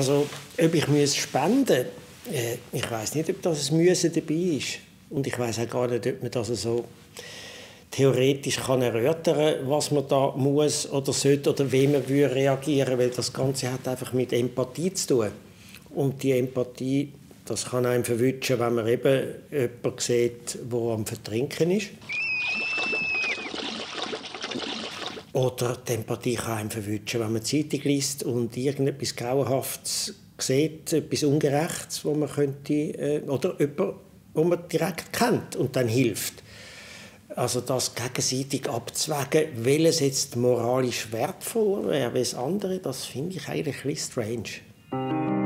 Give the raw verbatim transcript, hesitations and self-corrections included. Also, ob ich muss spenden äh, ich weiß nicht, ob das ein Müssen dabei ist. Und ich weiß auch gar nicht, ob man das so theoretisch kann erörtern, was man da muss oder sollte oder wie man reagieren würde, weil das Ganze hat einfach mit Empathie zu tun. Und die Empathie, das kann einem verwünschen, wenn man eben jemanden sieht, der am Vertrinken ist. Oder die Empathie kann einem verwünschen, wenn man die Zeitung liest und irgendetwas Grauenhaftes sieht, etwas Ungerechtes, wo man könnte, äh, oder jemanden, den man direkt kennt und dann hilft. Also das gegenseitig abzuwägen, welches jetzt moralisch wertvoller wäre als das andere, das finde ich eigentlich ein bisschen strange.